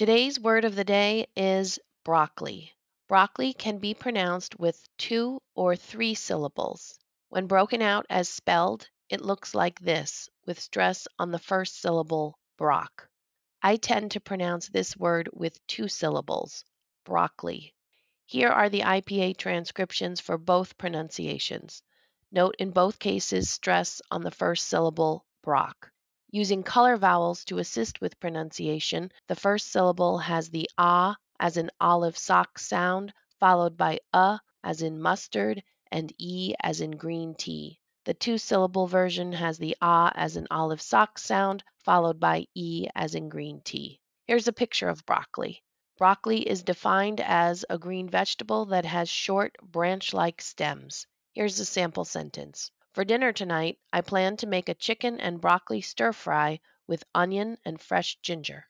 Today's word of the day is broccoli. Broccoli can be pronounced with 2 or 3 syllables. When broken out as spelled, it looks like this, with stress on the first syllable, brock. I tend to pronounce this word with 2 syllables, broccoli. Here are the IPA transcriptions for both pronunciations. Note in both cases stress on the first syllable, brock. Using color vowels to assist with pronunciation, the first syllable has the ah as in olive sock sound, followed by as in mustard, and e as in green tea. The 2-syllable version has the ah as an olive sock sound, followed by e as in green tea. Here's a picture of broccoli. Broccoli is defined as a green vegetable that has short, branch-like stems. Here's a sample sentence. For dinner tonight, I plan to make a chicken and broccoli stir-fry with onion and fresh ginger.